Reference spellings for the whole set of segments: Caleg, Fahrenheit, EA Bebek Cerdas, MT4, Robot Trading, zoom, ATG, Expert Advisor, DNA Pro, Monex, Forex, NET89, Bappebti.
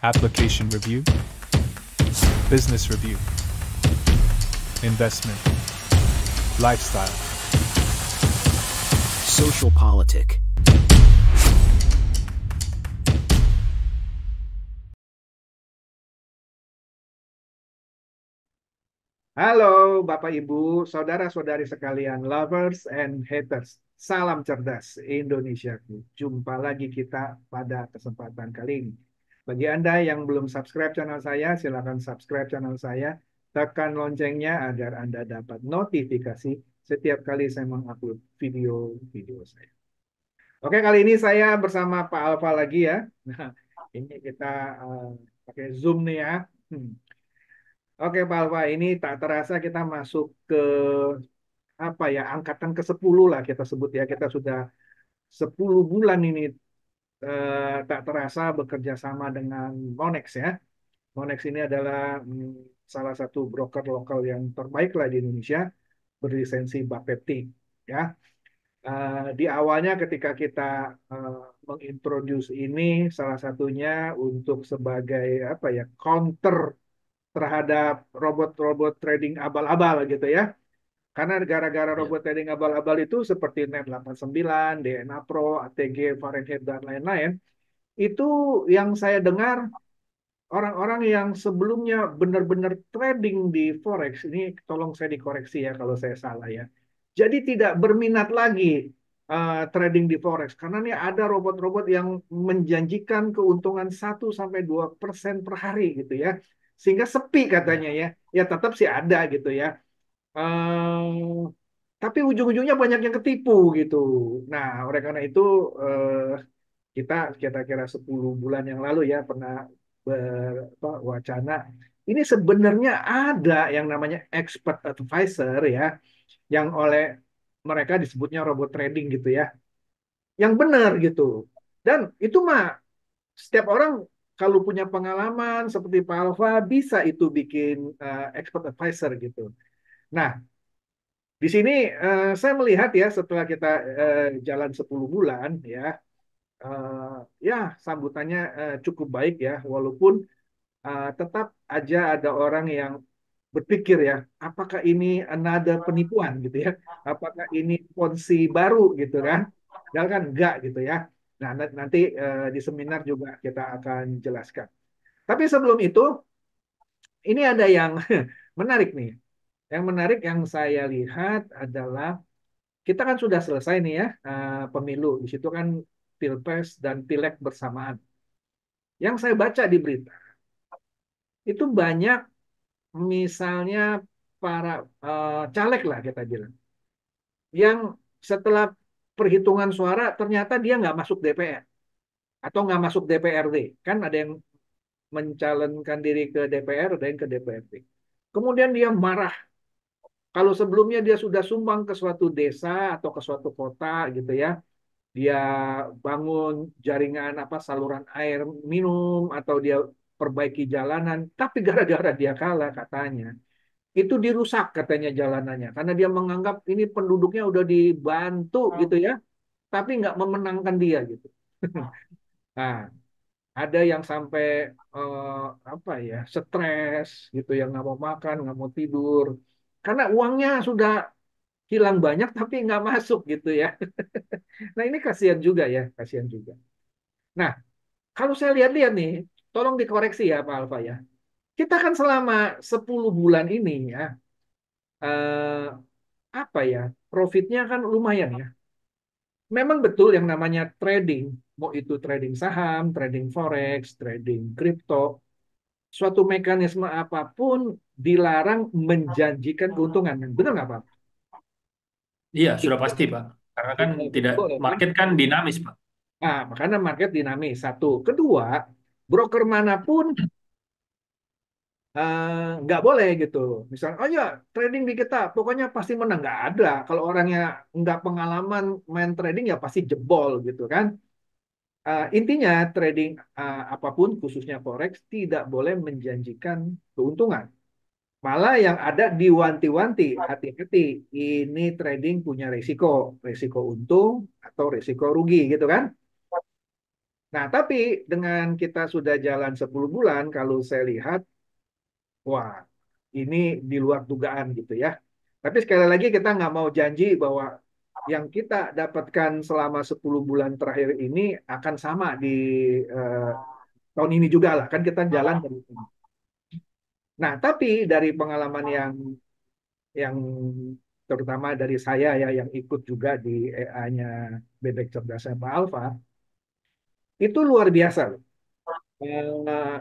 Application review, business review, investment, lifestyle, social politic. Halo Bapak Ibu, saudara-saudari sekalian, lovers and haters. Salam cerdas Indonesia. Jumpa lagi kita pada kesempatan kali ini. Bagi Anda yang belum subscribe channel saya, silakan subscribe channel saya. Tekan loncengnya agar Anda dapat notifikasi setiap kali saya mengupload video-video saya. Oke, kali ini saya bersama Pak Alfa lagi ya. Nah, ini kita pakai Zoom nih ya. Oke Pak Alfa, ini tak terasa kita masuk ke apa ya, angkatan ke-10 lah kita sebut ya. Kita sudah 10 bulan ini tak terasa bekerja sama dengan Monex ya. Monex ini adalah salah satu broker lokal yang terbaik lah di Indonesia, berlisensi Bappebti ya. Di awalnya ketika kita mengintroduce ini, salah satunya untuk sebagai apa ya, counter terhadap robot-robot trading abal-abal gitu ya. Karena gara-gara robot trading abal-abal itu seperti NET89, DNA Pro, ATG, Fahrenheit, dan lain-lain. Itu yang saya dengar, orang-orang yang sebelumnya benar-benar trading di Forex, ini tolong saya dikoreksi ya kalau saya salah ya. Jadi tidak berminat lagi trading di Forex. Karena ini ada robot-robot yang menjanjikan keuntungan 1-2% per hari gitu ya. Sehingga sepi katanya ya, ya tetap sih ada gitu ya, tapi ujung-ujungnya banyak yang ketipu gitu. Nah oleh karena itu kita kira-kira 10 bulan yang lalu ya pernah berwacana ini sebenarnya ada yang namanya Expert Advisor ya, yang oleh mereka disebutnya robot trading gitu ya, yang benar gitu. Dan itu mah setiap orang kalau punya pengalaman seperti Pak Alfa bisa itu bikin Expert Advisor gitu. Nah, di sini saya melihat ya setelah kita jalan 10 bulan ya, ya sambutannya cukup baik ya, walaupun tetap aja ada orang yang berpikir ya, apakah ini another penipuan gitu ya, apakah ini ponzi baru gitu kan, padahal kan enggak gitu ya. Nah, nanti di seminar juga kita akan jelaskan. Tapi sebelum itu, ini ada yang menarik nih. Yang menarik yang saya lihat adalah, kita kan sudah selesai nih ya, pemilu. Di situ kan pilpres dan pileg bersamaan. Yang saya baca di berita, itu banyak misalnya para caleg lah kita bilang, yang setelah perhitungan suara ternyata dia nggak masuk DPR atau nggak masuk DPRD. Kan ada yang mencalonkan diri ke DPR, ada yang ke DPRD. Kemudian dia marah. Kalau sebelumnya dia sudah sumbang ke suatu desa atau ke suatu kota gitu ya, dia bangun jaringan apa saluran air minum atau dia perbaiki jalanan, tapi gara-gara dia kalah katanya, itu dirusak katanya jalanannya karena dia menganggap ini penduduknya udah dibantu gitu ya, tapi nggak memenangkan dia gitu. Nah, ada yang sampai apa ya, stres gitu ya, nggak mau makan, nggak mau tidur karena uangnya sudah hilang banyak tapi nggak masuk gitu ya. Nah ini kasihan juga ya, kasihan juga. Nah kalau saya lihat-lihat nih, tolong dikoreksi ya Pak Alfa ya. Kita kan selama 10 bulan ini ya, apa ya, profitnya kan lumayan ya. Memang betul yang namanya trading, mau itu trading saham, trading forex, trading kripto, suatu mekanisme apapun dilarang menjanjikan keuntungan. Betul nggak Pak? Iya, sudah pasti Pak. Karena kan tidak, market kan dinamis Pak. Nah, makanya market dinamis, satu. Kedua, broker manapun nggak boleh gitu. Misalnya, oh ya trading di kita, pokoknya pasti menang. Nggak ada. Kalau orangnya nggak pengalaman main trading, ya pasti jebol gitu kan. Intinya trading apapun, khususnya forex, tidak boleh menjanjikan keuntungan. Malah yang ada diwanti-wanti, hati-hati. Ini trading punya resiko. Resiko untung atau resiko rugi gitu kan. Nah, tapi dengan kita sudah jalan 10 bulan, kalau saya lihat, wah, ini di luar dugaan gitu ya. Tapi sekali lagi kita nggak mau janji bahwa yang kita dapatkan selama 10 bulan terakhir ini akan sama di tahun ini juga lah. Kan kita jalan dari sini. Nah, tapi dari pengalaman yang terutama dari saya ya, yang ikut juga di EA-nya Bebek Cerdas Pak Alfa, itu luar biasa loh.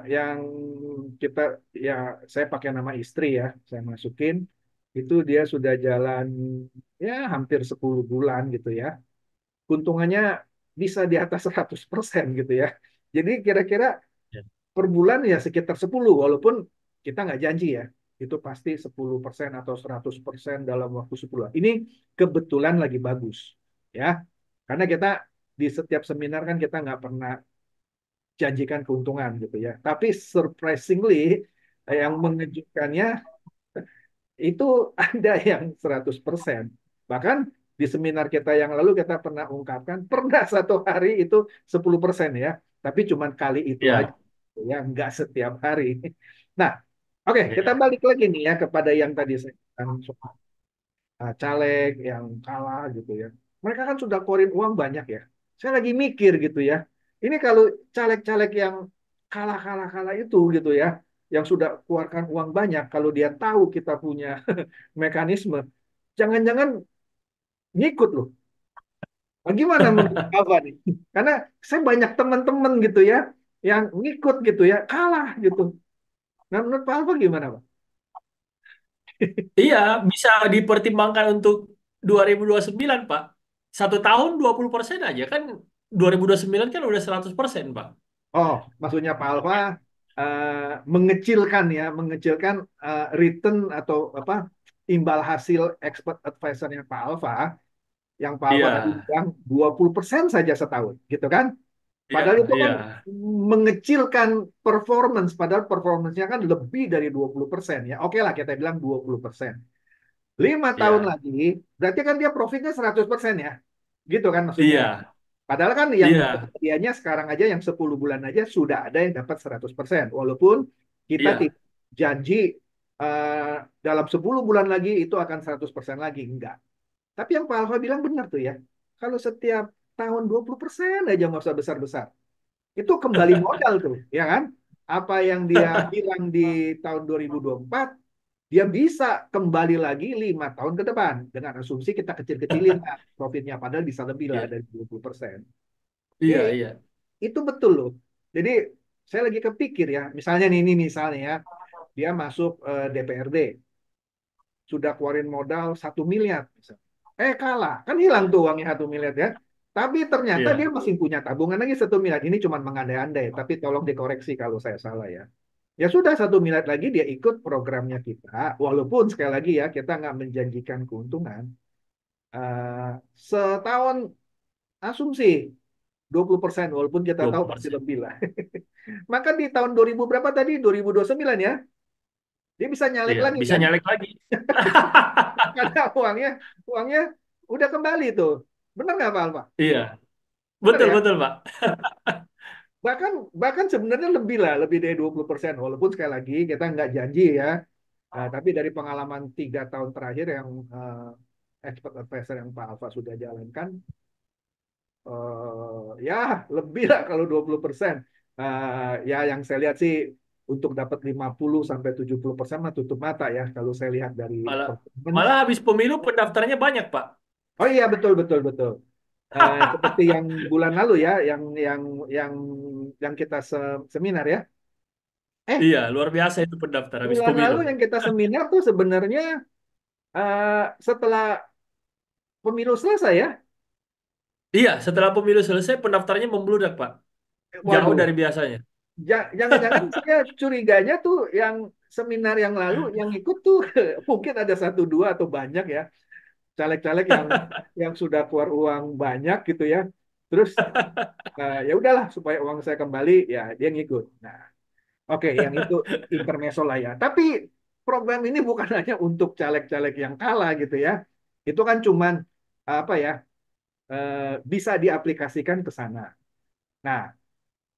Yang kita ya, saya pakai nama istri ya, saya masukin itu dia sudah jalan ya hampir 10 bulan gitu ya, keuntungannya bisa di atas 100% gitu ya. Jadi kira-kira per bulan ya sekitar 10, walaupun kita nggak janji ya itu pasti 10% atau 100% dalam waktu 10 bulan. Ini kebetulan lagi bagus ya, karena kita di setiap seminar kan kita nggak pernah janjikan keuntungan gitu ya. Tapi surprisingly yang mengejutkannya itu ada yang 100%. Bahkan di seminar kita yang lalu kita pernah ungkapkan pernah satu hari itu 10% ya. Tapi cuma kali itu aja ya, nggak setiap hari. Nah, oke, kita balik lagi nih ya kepada yang tadi saya soal caleg yang kalah gitu ya. Mereka kan sudah keluarin uang banyak ya. Saya lagi mikir gitu ya. Ini kalau caleg-caleg yang kalah-kalah itu gitu ya, yang sudah keluarkan uang banyak, kalau dia tahu kita punya mekanisme, jangan-jangan ngikut loh. Bagaimana menurut Abang nih? Karena saya banyak teman-teman gitu ya, yang ngikut gitu ya, kalah gitu. Nah, menurut Pak Alfa gimana, Pak? Iya, bisa dipertimbangkan untuk 2029, Pak. 1 tahun 20% aja kan, 2029 kan udah 100%, Pak. Oh, maksudnya Pak Alfa mengecilkan ya, mengecilkan return atau apa imbal hasil expert advisor-nya Pak Alfa yang Pak Alfa bilang 20% saja setahun, gitu kan? Padahal itu kan mengecilkan performance, padahal performance-nya kan lebih dari 20% ya. Oke lah kita bilang 20%. 5 tahun lagi, berarti kan dia profitnya 100% ya. Gitu kan maksudnya. Iya. Padahal kan yang kejadiannya sekarang aja, yang 10 bulan aja sudah ada yang dapat 100%. Walaupun kita janji dalam 10 bulan lagi itu akan 100% lagi. Enggak. Tapi yang Pak Alfa bilang benar tuh ya. Kalau setiap tahun 20% aja nggak usah besar-besar. Itu kembali modal tuh, ya kan? Apa yang dia bilang di tahun 2024, dia bisa kembali lagi 5 tahun ke depan dengan asumsi kita kecil-kecilin profitnya, padahal bisa lebih lah dari 20%. Iya. Itu betul loh. Jadi saya lagi kepikir ya, misalnya nih, ini misalnya ya, dia masuk DPRD, sudah keluarin modal 1 miliar, misalnya. Kalah, kan hilang tuh uangnya 1 miliar ya. Tapi ternyata dia masih punya tabungan lagi 1 miliar. Ini cuma mengandai-andai, tapi tolong dikoreksi kalau saya salah ya. Ya sudah, 1 miliar lagi dia ikut programnya kita, walaupun sekali lagi ya kita nggak menjanjikan keuntungan. Setahun asumsi 20%, walaupun kita 20%. Tahu pasti lebih lah. Maka di tahun 2000 berapa tadi? 2029 ya? Dia bisa nyalek lagi. Bisa kan? Nyalek lagi. Karena uangnya udah kembali tuh. Benar nggak Pak Alfa? Iya. Betul Pak. Bahkan sebenarnya lebih dari 20%, walaupun sekali lagi kita nggak janji ya. Tapi dari pengalaman 3 tahun terakhir yang expert advisor yang Pak Alfa sudah jalankan, ya lebih lah kalau 20%. Ya yang saya lihat sih untuk dapat 50-70% mah tutup mata ya, kalau saya lihat dari malah habis pemilu pendaftarnya banyak, Pak. Oh iya, betul. Seperti yang bulan lalu ya, yang kita seminar ya. Iya, luar biasa itu pendaftar habis bulan pemilu. Lalu yang kita seminar tuh sebenarnya setelah pemilu selesai ya. Iya, setelah pemilu selesai pendaftarnya membludak, Pak. Jauh dari biasanya. Jangan-jangan saya curiganya tuh yang seminar yang lalu yang ikut tuh mungkin ada 1, 2 atau banyak ya. Caleg-caleg yang sudah keluar uang banyak gitu ya, terus ya udahlah supaya uang saya kembali ya dia ngikut. Nah, oke, yang itu intermezzo lah ya. Tapi program ini bukan hanya untuk caleg-caleg yang kalah gitu ya. Itu kan cuman apa ya, bisa diaplikasikan ke sana. Nah,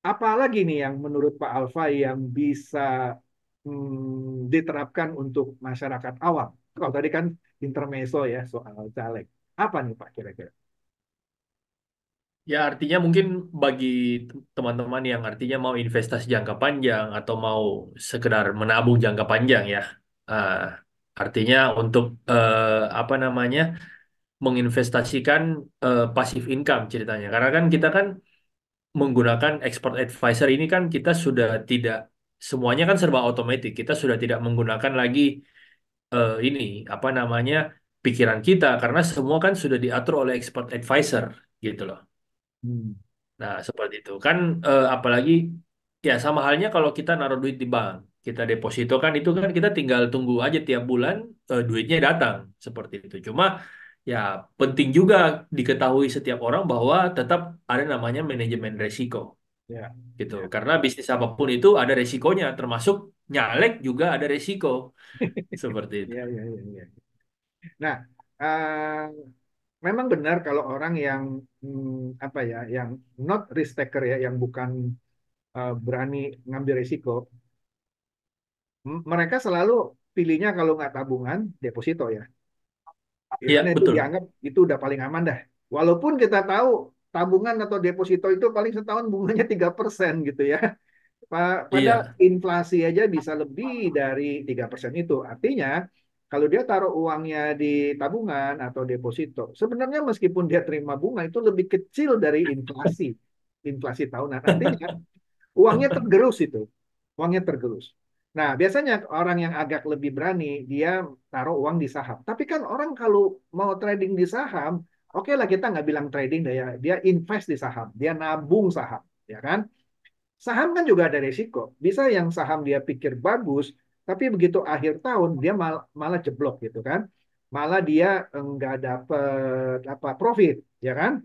Apalagi nih yang menurut Pak Alfa yang bisa diterapkan untuk masyarakat awam? Kalau tadi kan intermezzo ya soal caleg. Apa nih Pak kira-kira? Ya, artinya mungkin bagi teman-teman yang artinya mau investasi jangka panjang atau mau sekedar menabung jangka panjang ya, artinya untuk apa namanya menginvestasikan passive income ceritanya. Karena kan kita kan menggunakan Expert Advisor ini kan kita sudah tidak semuanya kan serba otomatis. Kita sudah tidak menggunakan lagi ini apa namanya pikiran kita karena semua kan sudah diatur oleh Expert Advisor gitu loh. Nah, seperti itu kan apalagi ya sama halnya kalau kita naruh duit di bank, kita deposito kan itu kan kita tinggal tunggu aja tiap bulan duitnya datang seperti itu. Cuma ya penting juga diketahui setiap orang bahwa tetap ada namanya manajemen resiko. Ya, gitu. Ya. Karena bisnis apapun itu ada resikonya, termasuk nyalek juga ada resiko. Seperti itu. Ya, ya, ya, ya. Nah, memang benar kalau orang yang apa ya, yang not risk taker ya, yang bukan berani ngambil resiko, mereka selalu pilihnya kalau nggak tabungan deposito ya. Iya, betul. Itu dianggap itu udah paling aman dah. Walaupun kita tahu tabungan atau deposito itu paling setahun bunganya 3% gitu ya. Padahal iya, inflasi aja bisa lebih dari 3% itu. Artinya kalau dia taruh uangnya di tabungan atau deposito, sebenarnya meskipun dia terima bunga itu lebih kecil dari inflasi tahunan. Artinya uangnya tergerus itu. Uangnya tergerus. Nah, biasanya orang yang agak lebih berani dia taruh uang di saham. Tapi kan orang kalau mau trading di saham, oke lah kita nggak bilang trading deh ya, dia invest di saham, dia nabung saham, ya kan? Saham kan juga ada resiko. Bisa yang saham dia pikir bagus, tapi begitu akhir tahun dia malah jeblok gitu kan? Malah dia nggak dapet apa profit, ya kan?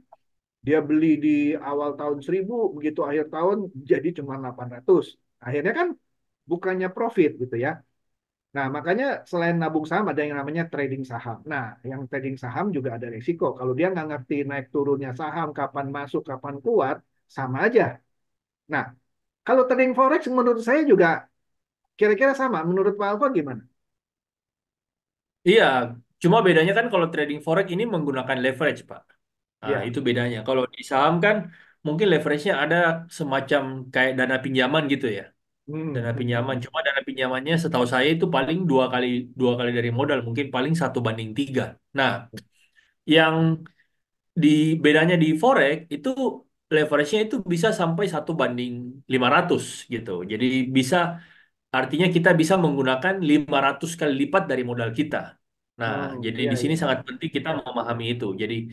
Dia beli di awal tahun 1.000, begitu akhir tahun jadi cuma 800. Akhirnya kan bukannya profit gitu ya. Nah, makanya selain nabung saham ada yang namanya trading saham. Nah, yang trading saham juga ada risiko. Kalau dia nggak ngerti naik turunnya saham, kapan masuk, kapan keluar, sama aja. Nah, kalau trading forex menurut saya juga kira-kira sama. Menurut Pak Alfa gimana? Iya, cuma bedanya kan kalau trading forex ini menggunakan leverage, Pak. Nah, ya, itu bedanya. Kalau di saham kan mungkin leverage-nya ada semacam kayak dana pinjaman gitu ya. Dana pinjaman, cuma dana pinjamannya setahu saya itu paling dua kali dari modal, mungkin paling 1:3. Nah, yang di bedanya di forex itu leverage-nya itu bisa sampai 1:500 gitu. Jadi bisa artinya kita bisa menggunakan 500 kali lipat dari modal kita. Nah, jadi iya, di sini iya, sangat penting kita memahami itu. Jadi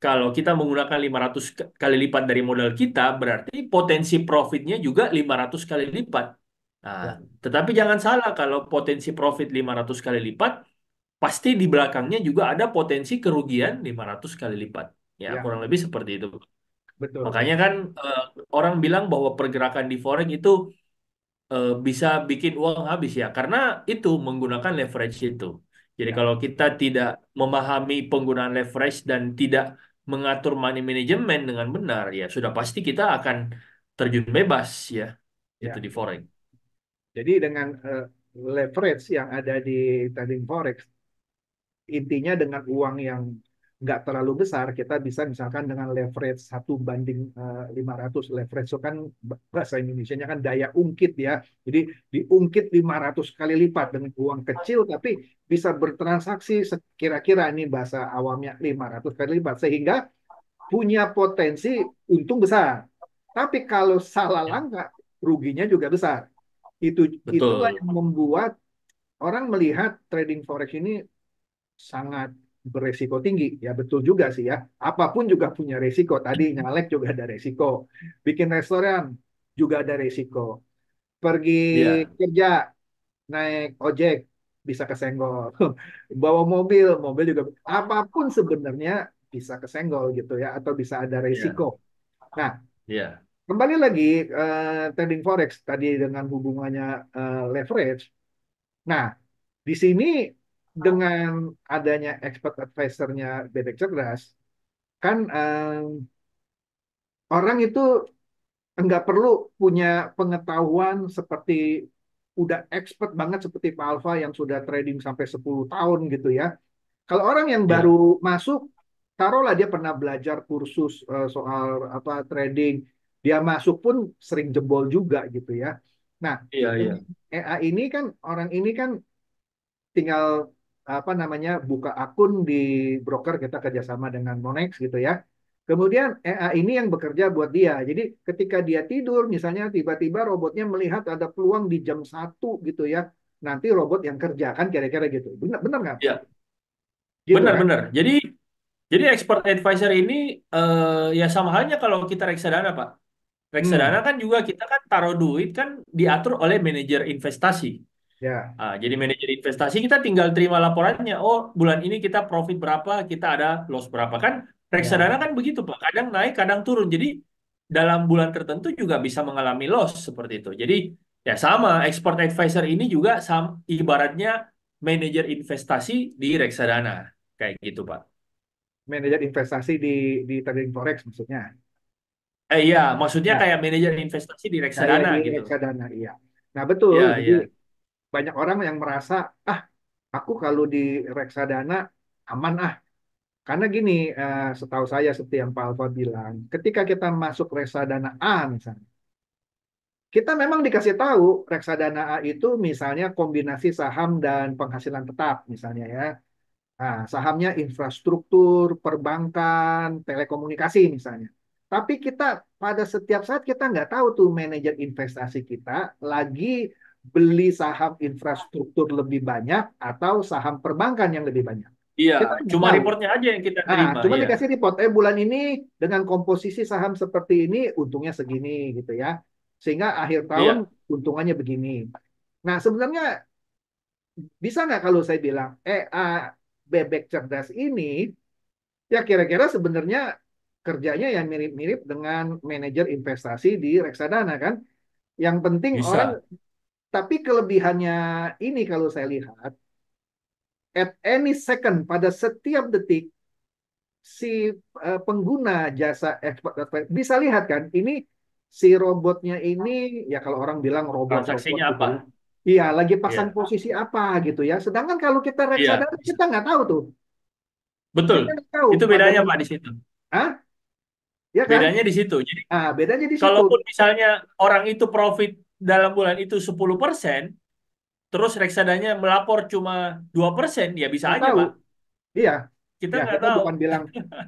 kalau kita menggunakan 500 kali lipat dari modal kita, berarti potensi profitnya juga 500 kali lipat. Nah, ya, tetapi jangan salah, kalau potensi profit 500 kali lipat, pasti di belakangnya juga ada potensi kerugian 500 kali lipat. Ya, ya, kurang lebih seperti itu. Betul. Makanya kan orang bilang bahwa pergerakan di forex itu bisa bikin uang habis ya, karena itu menggunakan leverage itu. Jadi ya, kalau kita tidak memahami penggunaan leverage dan tidak mengatur money management dengan benar, ya sudah pasti kita akan terjun bebas ya, ya, itu di forex. Jadi dengan leverage yang ada di trading forex, intinya dengan uang yang nggak terlalu besar, kita bisa misalkan dengan leverage 1:500. Leverage itu kan bahasa Indonesianya kan daya ungkit ya. Jadi diungkit 500 kali lipat dengan uang kecil, tapi bisa bertransaksi sekira-kira ini bahasa awamnya 500 kali lipat. Sehingga punya potensi untung besar. Tapi kalau salah langkah, ruginya juga besar. Betul. Itulah yang membuat orang melihat trading forex ini sangat beresiko tinggi, ya betul juga sih ya. Apapun juga punya resiko. Tadi nyalek juga ada resiko, bikin restoran juga ada resiko, pergi kerja naik ojek bisa kesenggol, bawa mobil juga, apapun sebenarnya bisa kesenggol gitu ya, atau bisa ada resiko. Nah, kembali lagi trading forex tadi dengan hubungannya leverage. Nah, di sini dengan adanya expert advisor-nya Bebek Cerdas, kan orang itu nggak perlu punya pengetahuan seperti udah expert banget seperti Pak Alfa yang sudah trading sampai 10 tahun gitu ya. Kalau orang yang baru masuk, taruhlah dia pernah belajar kursus soal apa trading, dia masuk pun sering jebol juga gitu ya. Nah, EA ini kan tinggal apa namanya buka akun di broker kita kerjasama dengan Monex gitu ya. Kemudian EA ini yang bekerja buat dia. Jadi ketika dia tidur misalnya tiba-tiba robotnya melihat ada peluang di jam 1 gitu ya. Nanti robot yang kerja kan kira-kira gitu. Benar nggak? Iya. Benar-benar. Gitu, kan? Jadi Expert Advisor ini ya sama halnya kalau kita reksadana, Pak. Reksadana kan juga kita kan taruh duit kan diatur oleh manajer investasi. Ya. Nah, jadi manajer investasi kita tinggal terima laporannya. Oh, bulan ini kita profit berapa, kita ada loss berapa kan? Reksadana kan begitu, Pak. Kadang naik, kadang turun. Jadi dalam bulan tertentu juga bisa mengalami loss seperti itu. Jadi ya sama, Expert Advisor ini juga ibaratnya manajer investasi di reksadana kayak gitu, Pak. Manajer investasi di trading forex maksudnya? Iya, maksudnya kayak manajer investasi di reksadana di gitu. Reksadana, iya. Nah betul. Ya, jadi banyak orang yang merasa aku kalau di reksadana aman karena gini, setahu saya seperti yang Pak Alfa bilang, ketika kita masuk reksadana A misalnya, kita memang dikasih tahu reksadana A itu misalnya kombinasi saham dan penghasilan tetap misalnya ya. Nah, sahamnya infrastruktur, perbankan, telekomunikasi misalnya. Tapi kita pada setiap saat kita nggak tahu tuh manajer investasi kita lagi beli saham infrastruktur lebih banyak atau saham perbankan yang lebih banyak. Iya, cuma reportnya aja yang kita terima. Cuma dikasih report, bulan ini dengan komposisi saham seperti ini untungnya segini gitu ya. Sehingga akhir tahun untungannya begini. Nah sebenarnya bisa nggak kalau saya bilang Bebek Cerdas ini ya kira-kira sebenarnya kerjanya yang mirip-mirip dengan manajer investasi di reksadana kan. Yang penting bisa. Tapi kelebihannya ini kalau saya lihat at any second, pada setiap detik si pengguna jasa expert bisa lihat kan ini si robotnya ini ya kalau orang bilang robot transaksinya apa? Iya, lagi pasang posisi apa gitu ya. Sedangkan kalau kita reksadana kita nggak tahu tuh. Betul. Tahu itu bedanya Pak di situ. Hah? Ya kan? Bedanya di situ. Jadi bedanya di situ. Kalaupun misalnya orang itu profit dalam bulan itu 10%, terus reksadanya melapor cuma 2%, ya bisa aja, Pak. Iya. Kita nggak tahu.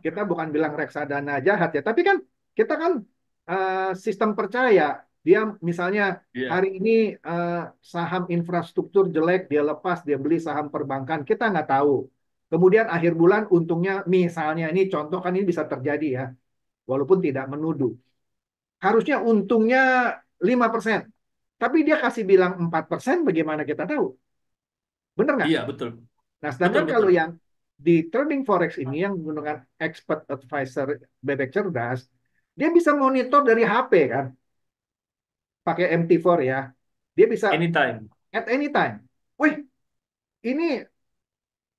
Kita bukan bilang reksadana jahat ya, tapi kan kita kan sistem percaya. Dia misalnya hari ini saham infrastruktur jelek, dia lepas, dia beli saham perbankan, kita nggak tahu. Kemudian akhir bulan untungnya misalnya, ini contoh kan ini bisa terjadi ya, walaupun tidak menuduh. Harusnya untungnya 5%, tapi dia kasih bilang 4%, bagaimana kita tahu? Bener nggak? Iya, betul. Nah, sedangkan kalau yang di trading forex ini, yang menggunakan Expert Advisor Bebek Cerdas, dia bisa monitor dari HP kan? Pakai MT4 ya, dia bisa anytime. At any time. Wih, ini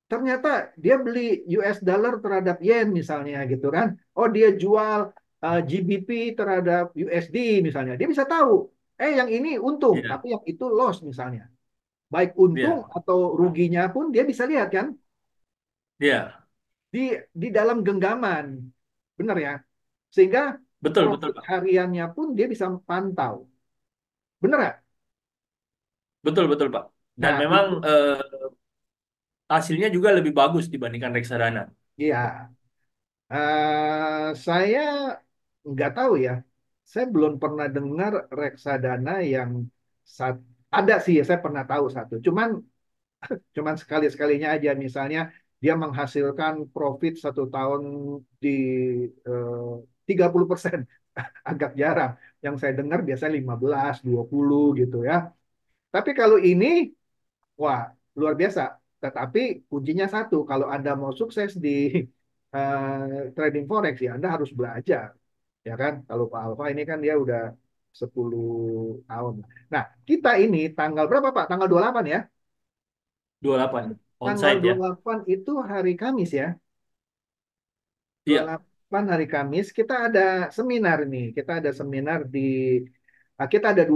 ternyata dia beli US dollar terhadap yen misalnya gitu kan. Oh dia jual GBP terhadap USD misalnya. Dia bisa tahu, yang ini untung, tapi yang itu loss misalnya. Baik untung atau ruginya pun dia bisa lihat kan. Iya. Di dalam genggaman, benar ya. Sehingga betul hariannya pun dia bisa pantau. Bener nggak? Betul Pak. Dan memang hasilnya juga lebih bagus dibandingkan reksadana. Iya. Saya nggak tahu ya. Saya belum pernah dengar reksadana yang ada sih. Saya pernah tahu satu. Cuman sekali-sekalinya aja. Misalnya dia menghasilkan profit satu tahun di 30%. Agak jarang. Yang saya dengar biasanya 15, 20 gitu ya. Tapi kalau ini, wah luar biasa. Tetapi kuncinya satu, kalau Anda mau sukses di trading forex ya Anda harus belajar. Ya kan? Kalau Pak Alfa ini kan dia udah 10 tahun. Nah, kita ini tanggal berapa Pak? Tanggal 28 ya? 28. Tanggal 28 itu hari Kamis ya? Iya. depan hari Kamis kita ada seminar nih. Kita ada seminar di kita ada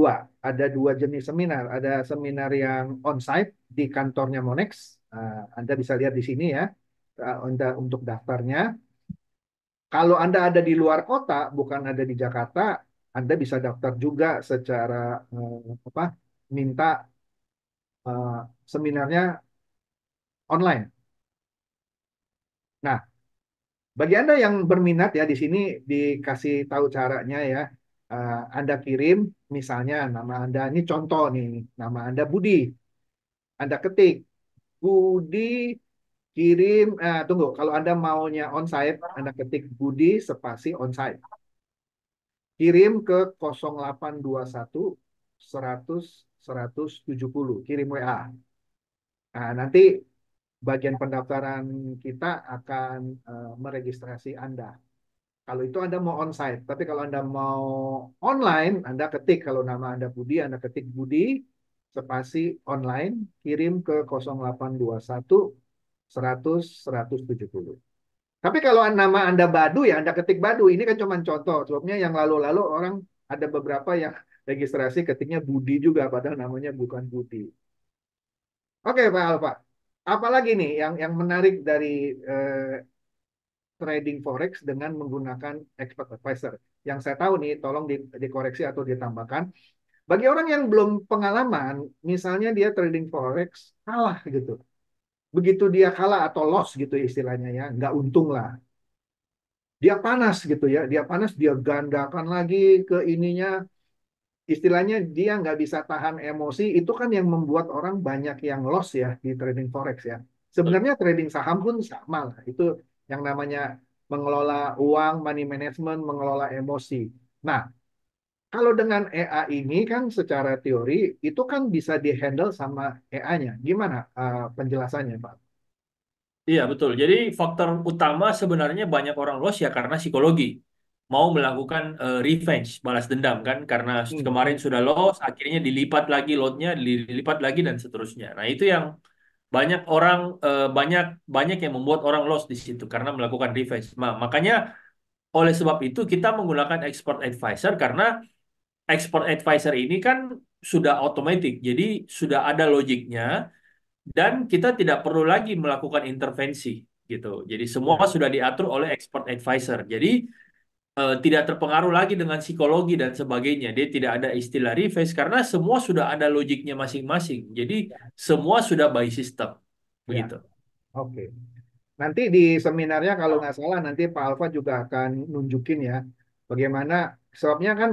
dua jenis seminar. Ada seminar yang on-site di kantornya Monex. Anda bisa lihat di sini ya, untuk daftarnya. Kalau Anda ada di luar kota, bukan ada di Jakarta, Anda bisa daftar juga secara minta seminarnya online. Nah, bagi Anda yang berminat ya, di sini dikasih tahu caranya ya. Anda kirim misalnya nama Anda, ini contoh nih, nama Anda Budi. Anda ketik Budi, kirim, tunggu, kalau Anda maunya onsite, Anda ketik Budi spasi onsite. Kirim ke 0821 100 170, kirim WA. Nah, nanti bagian pendaftaran kita akan meregistrasi Anda. Kalau itu Anda mau onsite, tapi kalau Anda mau online, Anda ketik, kalau nama Anda Budi, Anda ketik Budi spasi online, kirim ke 0821 100 170. Tapi kalau nama Anda Badu ya, Anda ketik Badu. Ini kan cuma contoh. Sebabnya yang lalu-lalu orang ada beberapa yang registrasi ketiknya Budi juga, padahal namanya bukan Budi. Oke, Pak Alfa. Apalagi nih yang menarik dari trading forex dengan menggunakan expert advisor. Yang saya tahu nih, tolong dikoreksi atau ditambahkan. Bagi orang yang belum pengalaman, misalnya dia trading forex kalah gitu. Begitu dia kalah atau loss gitu istilahnya ya, nggak untung lah. Dia panas gitu ya, dia panas, dia gandakan lagi ke ininya. Istilahnya dia nggak bisa tahan emosi, itu kan yang membuat orang banyak yang loss ya di trading forex ya. Sebenarnya trading saham pun sama lah, itu yang namanya mengelola uang, money management, mengelola emosi. Nah, kalau dengan EA ini kan secara teori, itu kan bisa dihandle sama EA-nya. Gimana penjelasannya, Pak? Iya, betul. Jadi faktor utama sebenarnya banyak orang loss ya karena psikologi. Mau melakukan revenge, balas dendam kan. Karena kemarin sudah loss, akhirnya dilipat lagi load-nya, dilipat lagi dan seterusnya. Nah, itu yang banyak orang banyak yang membuat orang loss di situ karena melakukan revenge. Nah, makanya oleh sebab itu kita menggunakan expert advisor karena expert advisor ini kan sudah otomatis. Jadi sudah ada logiknya dan kita tidak perlu lagi melakukan intervensi gitu. Jadi semua sudah diatur oleh expert advisor. Jadi tidak terpengaruh lagi dengan psikologi dan sebagainya. Dia tidak ada istilah revenge karena semua sudah ada logiknya masing-masing. Jadi semua sudah by system. Begitu. Ya. Oke. Okay. Nanti di seminarnya kalau nggak salah nanti Pak Alfa juga akan nunjukin ya bagaimana, sebabnya kan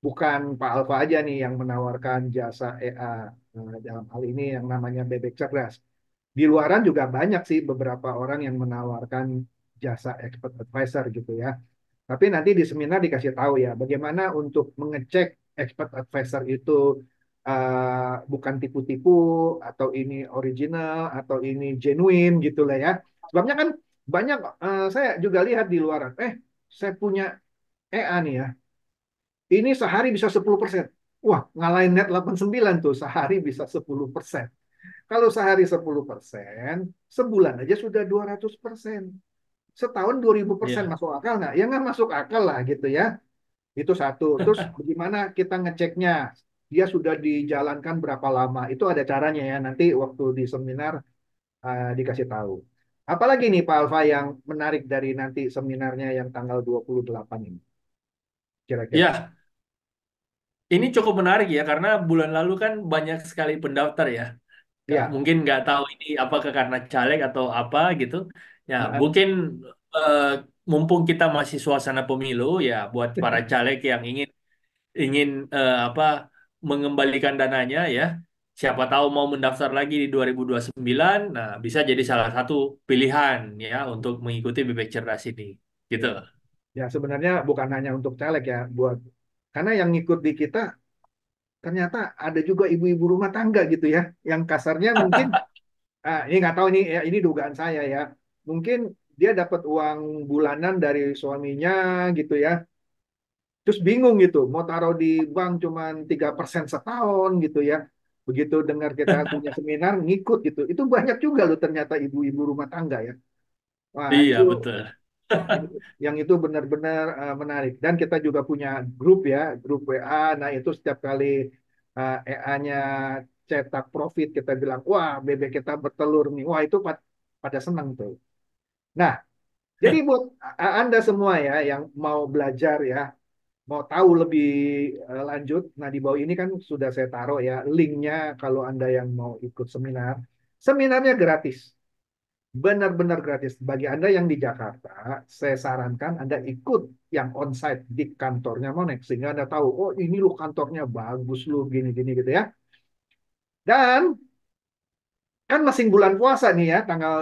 bukan Pak Alfa aja nih yang menawarkan jasa EA dalam hal ini yang namanya Bebek Cerdas. Di luaran juga banyak sih beberapa orang yang menawarkan jasa expert advisor gitu ya. Tapi nanti di seminar dikasih tahu ya bagaimana untuk mengecek expert advisor itu bukan tipu-tipu atau ini original atau ini genuine gitulah ya. Sebabnya kan banyak saya juga lihat di luaran. Saya punya EA nih ya. Ini sehari bisa 10%. Wah, ngalahin net 89 tuh sehari bisa 10%. Kalau sehari 10%, sebulan aja sudah 200%. Setahun 2000%, masuk akal nggak? Ya nggak masuk akal lah gitu ya. Itu satu. Terus bagaimana kita ngeceknya? Dia sudah dijalankan berapa lama? Itu ada caranya ya. Nanti waktu di seminar dikasih tahu. Apalagi nih Pak Alfa yang menarik dari nanti seminarnya yang tanggal 28 ini? Kira-kira. Ya. Ini cukup menarik ya karena bulan lalu kan banyak sekali pendaftar ya. Ya. Mungkin nggak tahu ini apakah karena caleg atau apa gitu. Ya, mungkin mumpung kita masih suasana pemilu ya, buat para caleg yang ingin mengembalikan dananya ya, siapa tahu mau mendaftar lagi di 2029, nah bisa jadi salah satu pilihan ya untuk mengikuti Bebek Cerdas ini, gitu. Ya sebenarnya bukan hanya untuk caleg ya, karena yang ngikut di kita ternyata ada juga ibu-ibu rumah tangga gitu ya, yang kasarnya mungkin ini nggak tahu nih, ya, ini dugaan saya ya. Mungkin dia dapat uang bulanan dari suaminya gitu ya. Terus bingung gitu, mau taruh di bank cuman 3% setahun gitu ya. Begitu dengar kita punya seminar, ngikut gitu. Itu banyak juga loh ternyata ibu-ibu rumah tangga ya. Wah, Iya, itu betul. yang itu benar-benar menarik. Dan kita juga punya grup ya, grup WA. Nah, itu setiap kali EA-nya cetak profit, kita bilang, wah, bebek kita bertelur nih. Wah, itu pada senang tuh. Nah, jadi buat Anda semua ya yang mau belajar ya, mau tahu lebih lanjut, nah di bawah ini kan sudah saya taruh ya linknya kalau Anda yang mau ikut seminar. Seminarnya gratis. Benar-benar gratis. Bagi Anda yang di Jakarta, saya sarankan Anda ikut yang onsite di kantornya Monex. Sehingga Anda tahu, oh ini loh kantornya bagus loh, gini-gini gitu ya. Dan kan masing bulan puasa nih ya, tanggal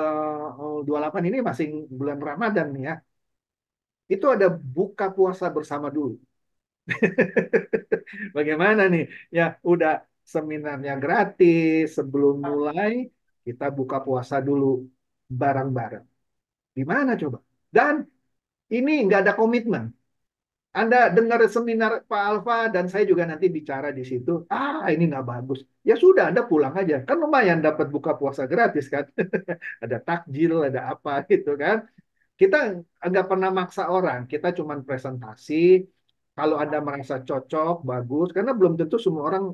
28 ini masing bulan Ramadan nih ya. Itu ada buka puasa bersama dulu. Bagaimana nih? Ya udah seminarnya gratis, sebelum mulai kita buka puasa dulu bareng-bareng. Di mana coba? Dan ini nggak ada komitmen. Anda dengar seminar Pak Alfa dan saya juga nanti bicara di situ. Ah, ini nggak bagus. Ya sudah, Anda pulang aja. Kan lumayan dapat buka puasa gratis kan. Ada takjil, ada apa gitu kan. Kita nggak pernah maksa orang. Kita cuma presentasi. Kalau Anda merasa cocok, bagus. Karena belum tentu semua orang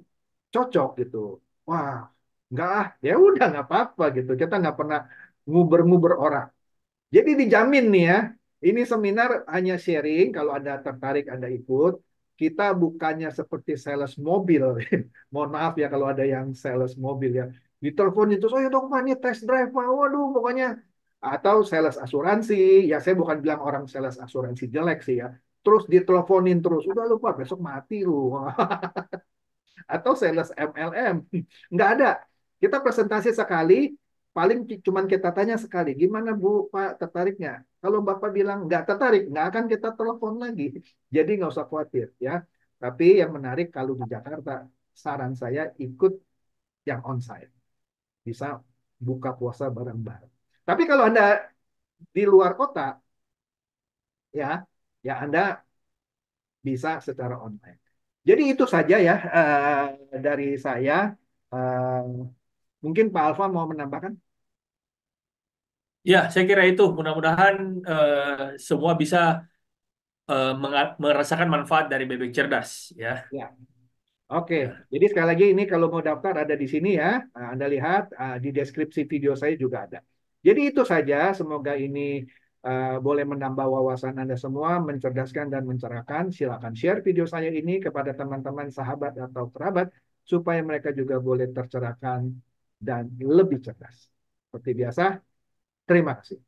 cocok gitu. Wah, nggak ah. Ya udah, nggak apa-apa gitu. Kita nggak pernah nguber-nguber orang. Jadi dijamin nih ya. Ini seminar hanya sharing. Kalau Anda tertarik, Anda ikut. Kita bukannya seperti sales mobil. Mohon maaf ya kalau ada yang sales mobil ya. Ditelepon itu, oh ya dong, ini test drive. Waduh, pokoknya. Atau sales asuransi. Ya saya bukan bilang orang sales asuransi jelek sih ya. Terus diteleponin terus. Udah lupa, besok mati lu. Atau sales MLM. Nggak ada. Kita presentasi sekali, paling cuman kita tanya sekali, gimana Bu, Pak, tertariknya? Kalau Bapak bilang nggak tertarik, nggak akan kita telepon lagi. Jadi nggak usah khawatir ya. Tapi yang menarik kalau di Jakarta, saran saya ikut yang onsite. Bisa buka puasa bareng-bareng. Tapi kalau Anda di luar kota, ya, ya Anda bisa secara online. Jadi itu saja ya dari saya. Mungkin Pak Alfa mau menambahkan? Ya, saya kira itu. Mudah-mudahan semua bisa merasakan manfaat dari Bebek Cerdas. Ya. Ya. Oke, jadi sekali lagi ini kalau mau daftar ada di sini ya. Anda lihat di deskripsi video saya juga ada. Jadi itu saja. Semoga ini boleh menambah wawasan Anda semua, mencerdaskan dan mencerahkan. Silakan share video saya ini kepada teman-teman, sahabat, atau kerabat, supaya mereka juga boleh tercerahkan dan lebih cerdas. Seperti biasa, terima kasih.